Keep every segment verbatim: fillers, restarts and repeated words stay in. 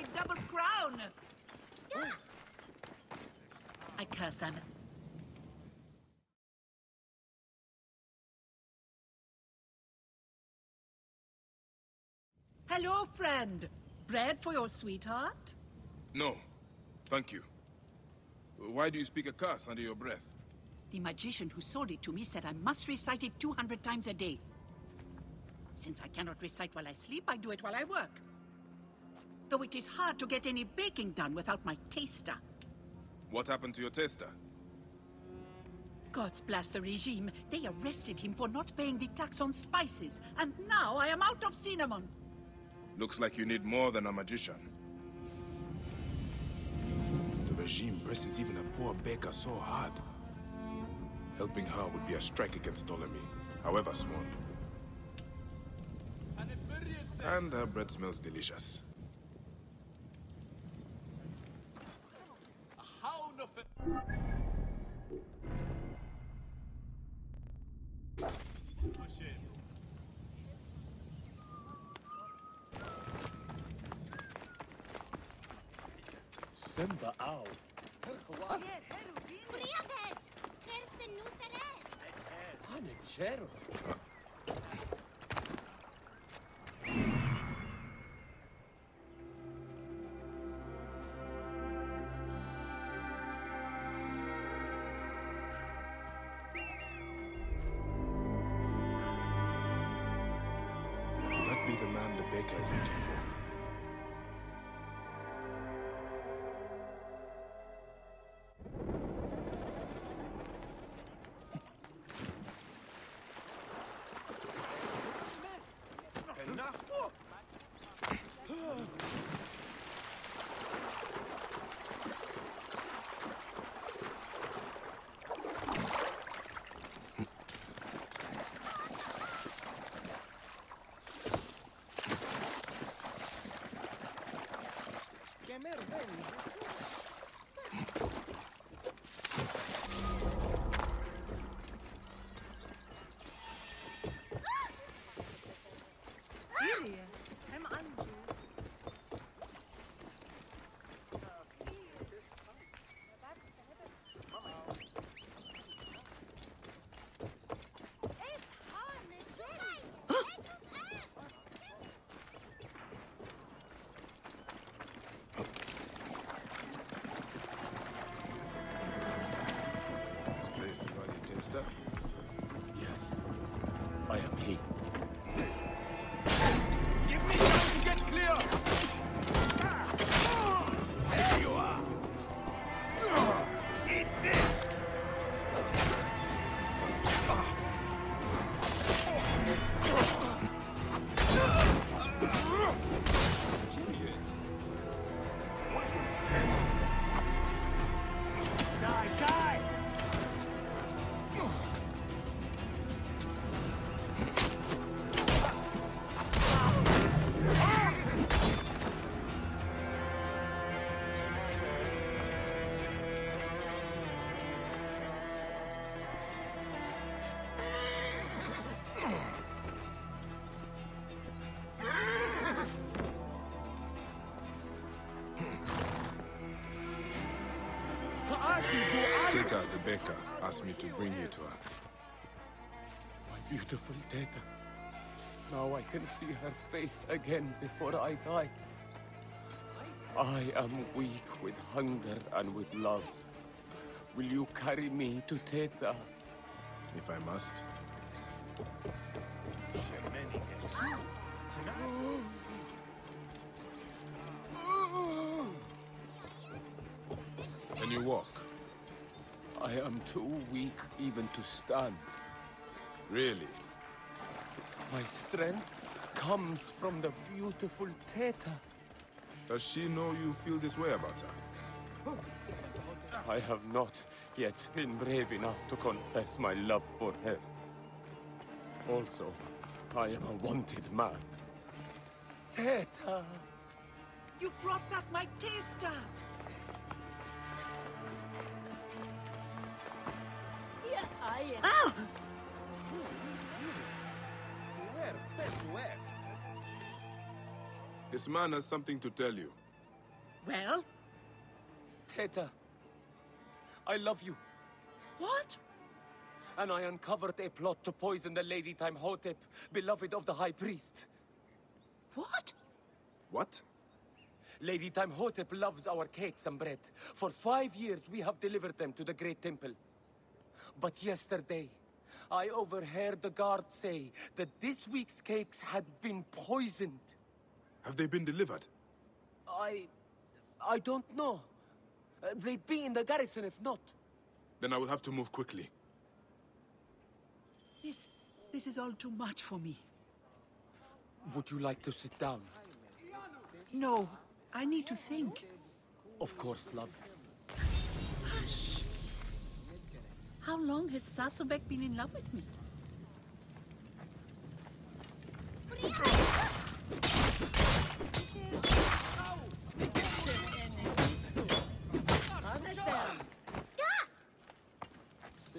lucky double crown. Yeah. I curse I'm a... Hello, friend. Bread for your sweetheart? No, thank you. Why do you speak a curse under your breath? The magician who sold it to me said I must recite it two hundred times a day. Since I cannot recite while I sleep, I do it while I work. Though it is hard to get any baking done without my taster. What happened to your taster? God's blast the regime. They arrested him for not paying the tax on spices, and now I am out of cinnamon. Looks like you need more than a magician. The regime presses even a poor baker so hard. Helping her would be a strike against Ptolemy, however small. And her bread smells delicious. A hound of it. Simba owl. Would that be the man the baker is looking for? Yes, I am he. Give me time to get clear! There you are! Eat this! Die, die! Teta, the baker, asked me to bring you to her. My beautiful Teta. Now I can see her face again before I die. I am weak with hunger and with love. Will you carry me to Teta? If I must. Can you walk? I am too weak even to stand. Really? My strength comes from the beautiful Teta. Does she know you feel this way about her? I have not yet been brave enough to confess my love for her. Also, I am a wanted man. Teta! You brought back my taster! Ah! This man has something to tell you. Well? Teta, I love you. What? And I uncovered a plot to poison the Lady Timehotep, beloved of the High Priest. What? What? Lady Timehotep loves our cakes and bread. For five years we have delivered them to the Great Temple. But yesterday, I overheard the guard say that this week's cakes had been poisoned. Have they been delivered? I... I don't know. They'd be in the garrison if not. Then I will have to move quickly. This... this is all too much for me. Would you like to sit down? No. I need to think. Of course, love. Hush! How long has Sassobek been in love with me?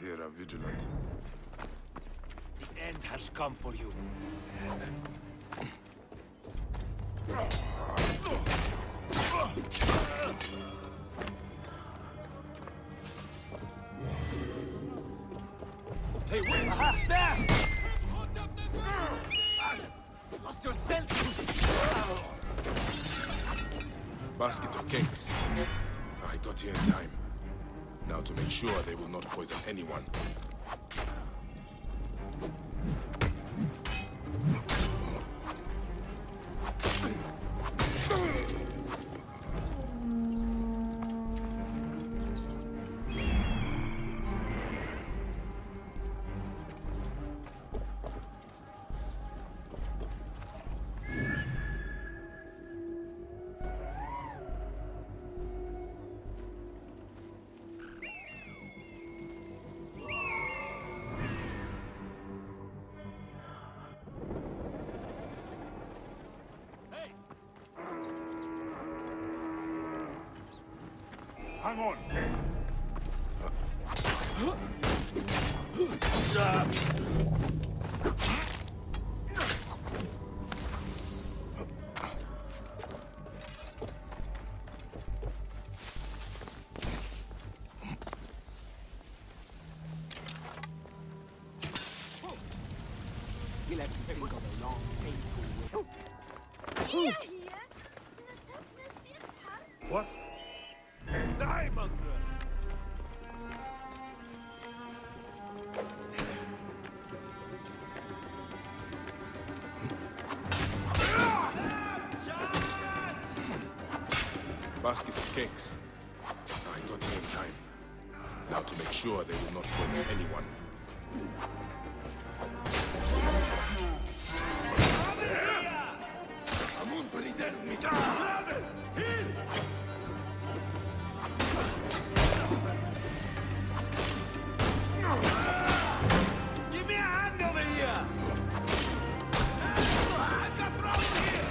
Here are vigilant. The end has come for you. Hey, wait! Aha! There! Lost yourself! Basket of cakes. I got here in time. Now to make sure they will not poison anyone. Hang on. He left me think of a long, painful way. What? Baskets of cakes. I got here in time. Now to make sure they will not poison anyone. Amun, preserve me! Give me a hand over here! I got from here!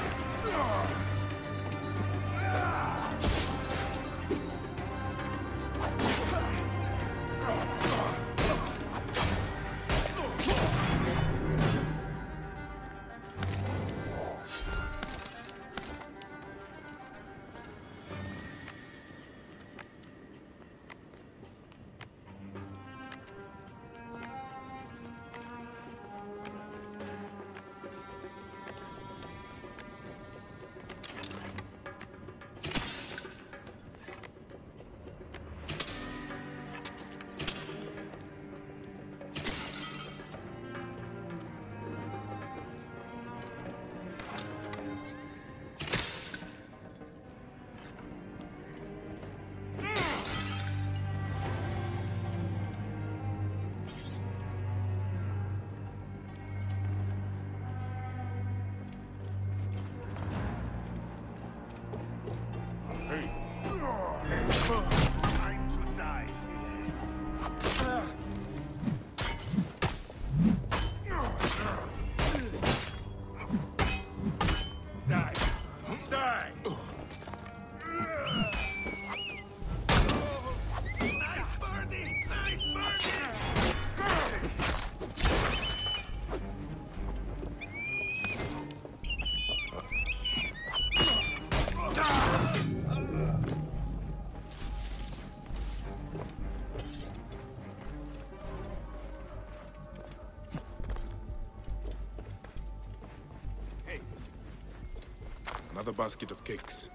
Another basket of cakes.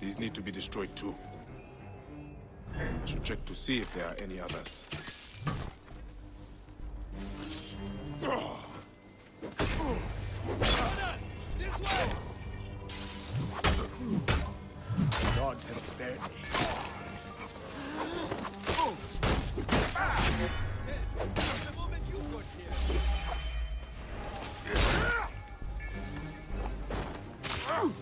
These need to be destroyed too. I should check to see if there are any others. This way! The gods have spared me. The moment you got here. I'll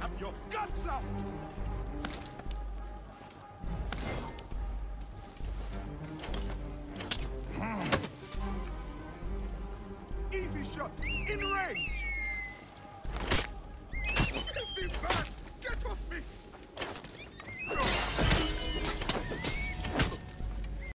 have your guts out! Easy shot, in range! Filthy bat, get off me!